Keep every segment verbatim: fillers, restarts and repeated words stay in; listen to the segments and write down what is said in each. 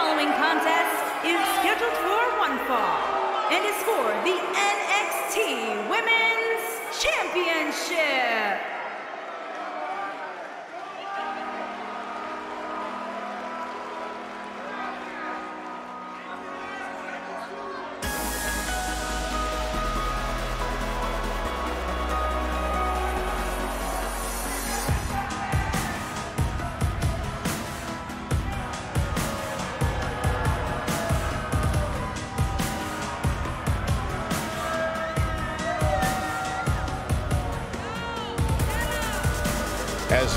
following contest is scheduled for one fall and is for the N X T Women's Championship. As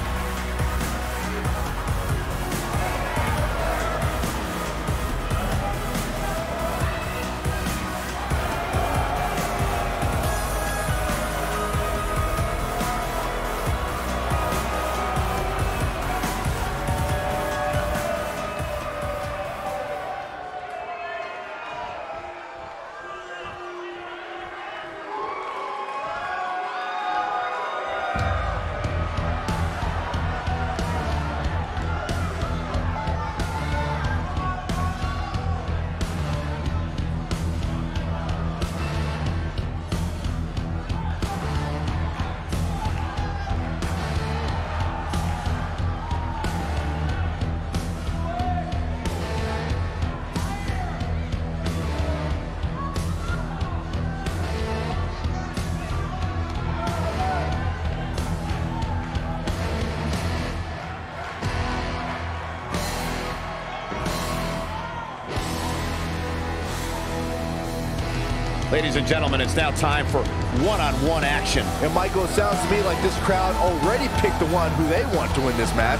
Ladies and gentlemen, it's now time for one-on-one action. And Michael, it sounds to me like this crowd already picked the one who they want to win this match.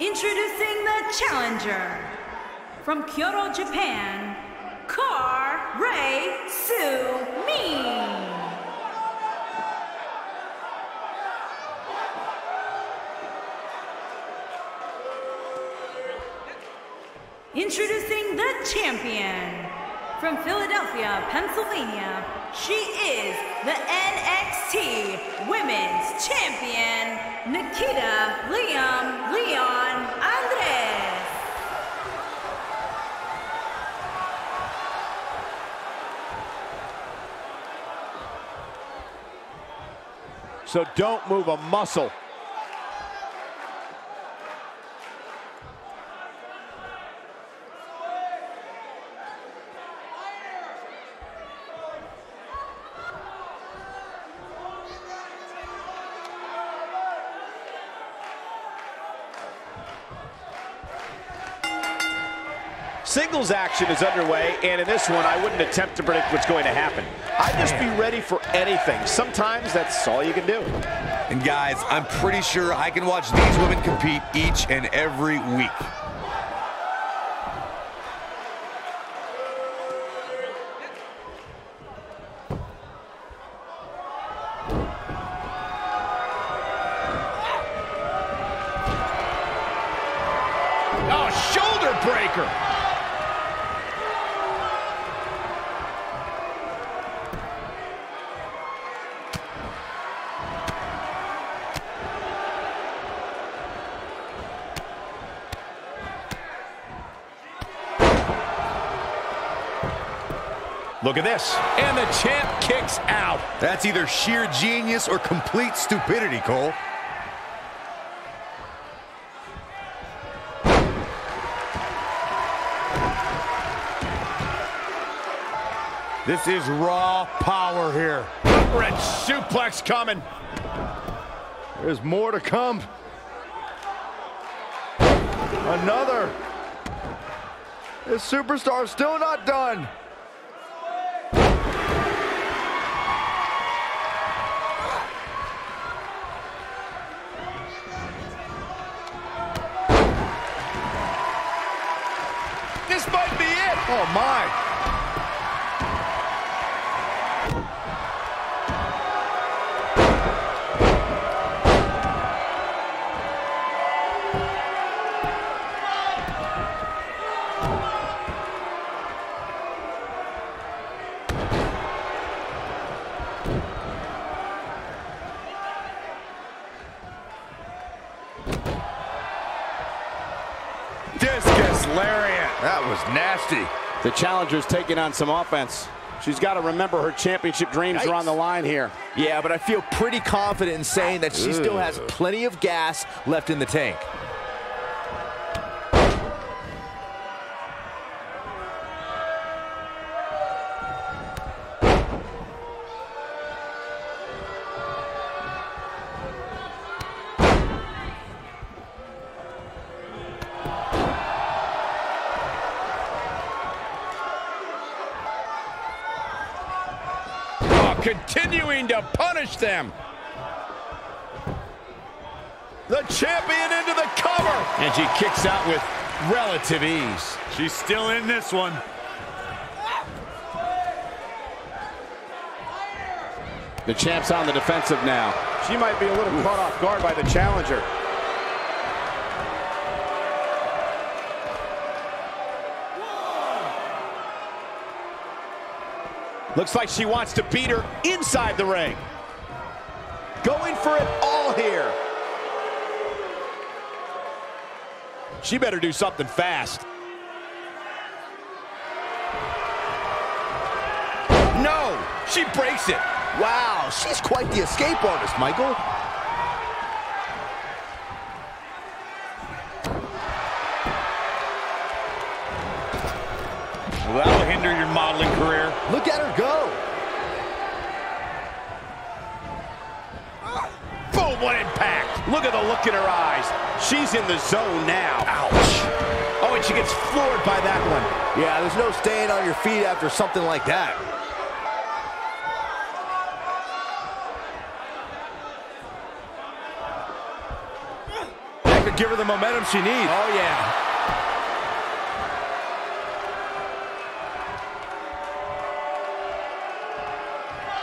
Introducing the challenger, from Kyoto, Japan, KARASUMI. Introducing the champion, from Philadelphia, Pennsylvania, she is the N X T Women's Champion, Nikita Liam Leon Andres. So don't move a muscle. Singles action is underway, and in this one, I wouldn't attempt to predict what's going to happen. I'd just be ready for anything. Sometimes that's all you can do. And guys, I'm pretty sure I can watch these women compete each and every week. Oh, shoulder breaker. Look at this. And the champ kicks out. That's either sheer genius or complete stupidity, Cole. This is raw power here. Red suplex coming. There's more to come. Another. This superstar is still not done. This might be it. Oh, my. Discus lariat. That was nasty. The challenger's taking on some offense. She's got to remember her championship dreams Yikes. are on the line here. Yeah, but I feel pretty confident in saying that she Ugh. still has plenty of gas left in the tank. Continuing to punish them. The champion into the cover. And she kicks out with relative ease. She's still in this one. The champ's on the defensive now. She might be a little Ooh. caught off guard by the challenger. Looks like she wants to beat her inside the ring. Going for it all here. She better do something fast. No, she breaks it. Wow, she's quite the escape artist, Michael. Well, that'll hinder your modeling career. Look at her go. Boom, what impact. Look at the look in her eyes. She's in the zone now. Ouch. Oh, and she gets floored by that one. Yeah, there's no staying on your feet after something like that. That could give her the momentum she needs. Oh, yeah.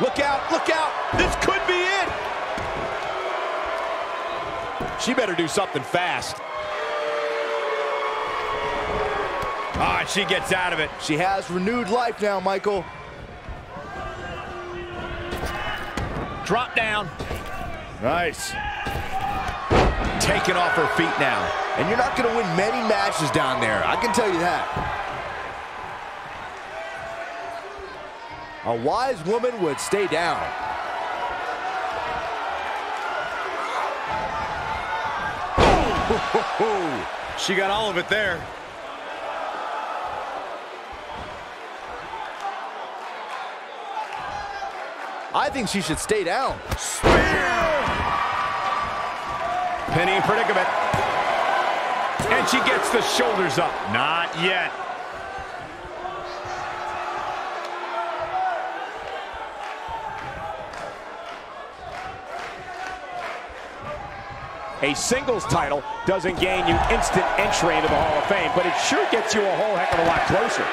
Look out, look out. This could be it. She better do something fast. Ah, oh, she gets out of it. She has renewed life now, Michael. Drop down. Nice. Taking off her feet now. And you're not going to win many matches down there. I can tell you that. A wise woman would stay down. She got all of it there. I think she should stay down. Spear! Penny predicament. And she gets the shoulders up. Not yet. A singles title doesn't gain you instant entry into the Hall of Fame, but it sure gets you a whole heck of a lot closer.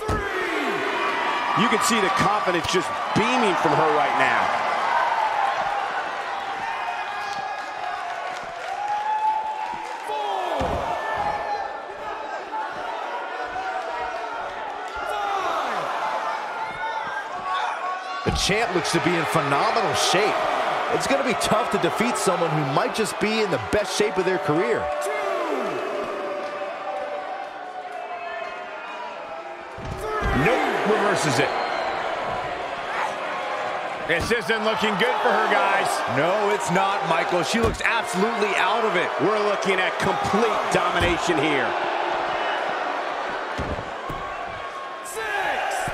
Two. Three. You can see the confidence just beaming from her right now. The champ looks to be in phenomenal shape. It's going to be tough to defeat someone who might just be in the best shape of their career. Nope, reverses it. This isn't looking good for her, guys. No, it's not, Michael. She looks absolutely out of it. We're looking at complete domination here. Six.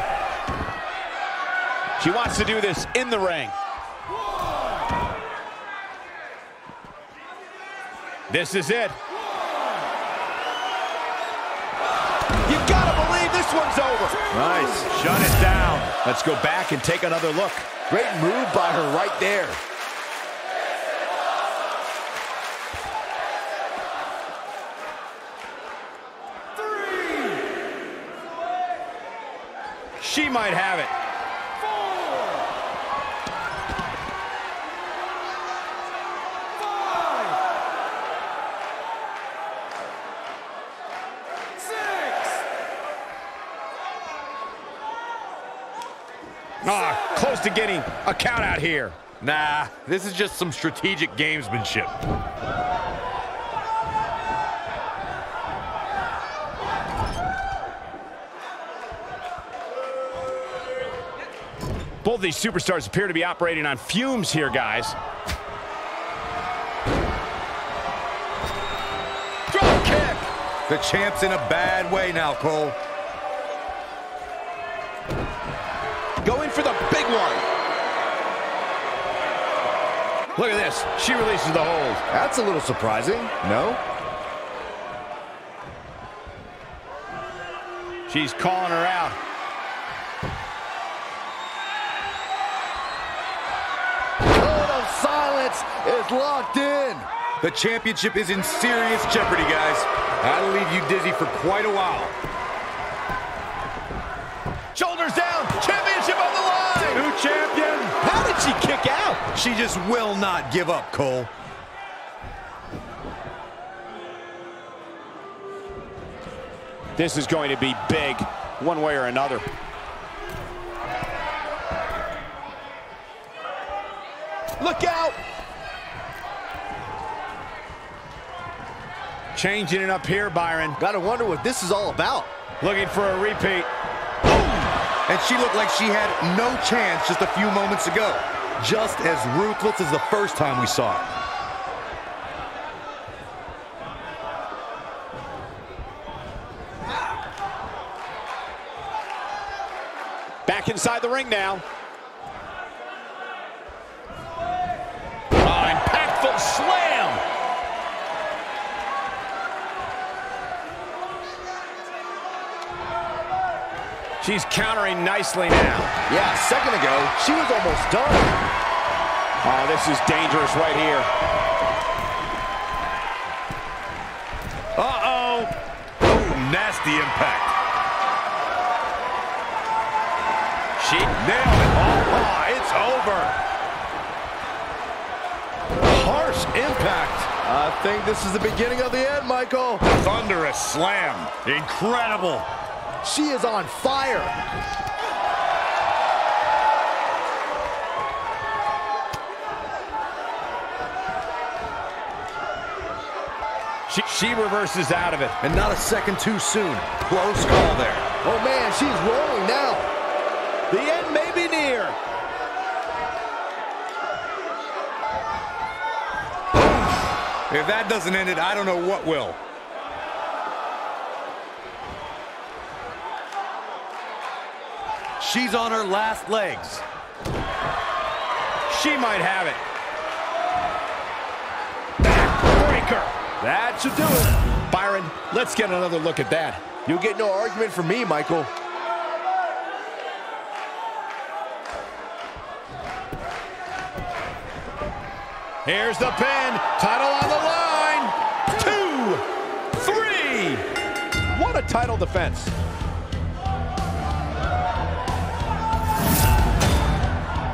She wants to do this in the ring. This is it. You've got to believe this one's over. Nice. Shut it down. Let's go back and take another look. Great move by her right there. Three. She might have it. Ah, close to getting a count out here. Nah, this is just some strategic gamesmanship. Both these superstars appear to be operating on fumes here, guys. Drop kick! The champ's in a bad way now, Cole. Going for the big one. Look at this. She releases the hold. That's a little surprising, no? She's calling her out. Code of silence is locked in. The championship is in serious jeopardy, guys. That'll leave you dizzy for quite a while. Shoulders down. Championship on the line. New champion. How did she kick out? She just will not give up, Cole. This is going to be big, one way or another. Look out. Changing it up here, Byron. Gotta wonder what this is all about. Looking for a repeat. And she looked like she had no chance just a few moments ago. Just as ruthless as the first time we saw it. Back inside the ring now. An impactful slam. She's countering nicely now. Yeah, a second ago, she was almost done. Oh, this is dangerous right here. Uh-oh. Oh, nasty impact. She nailed it. Oh, it's over. Harsh impact. I think this is the beginning of the end, Michael. Thunderous slam. Incredible. She is on fire. She, she reverses out of it. And not a second too soon. Close call there. Oh, man, she's rolling now. The end may be near. If that doesn't end it, I don't know what will. She's on her last legs. She might have it. Backbreaker. That should do it. Byron, let's get another look at that. You'll get no argument from me, Michael. Here's the pin. Title on the line. Two, three. What a title defense.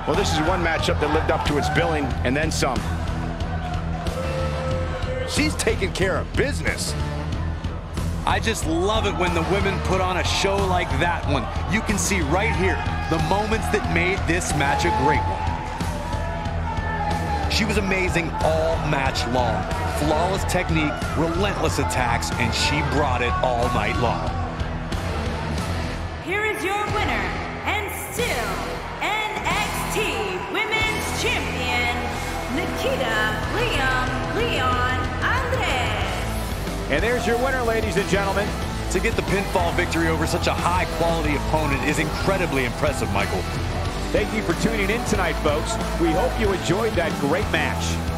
Well, this is one matchup that lived up to its billing, and then some. She's taking care of business. I just love it when the women put on a show like that one. You can see right here the moments that made this match a great one. She was amazing all match long. Flawless technique, relentless attacks, and she brought it all night long. Here is your winner, and still N X T Women's Champion, Nikita Leon Leon Andres. And there's your winner, ladies and gentlemen. To get the pinfall victory over such a high-quality opponent is incredibly impressive, Michael. Thank you for tuning in tonight, folks. We hope you enjoyed that great match.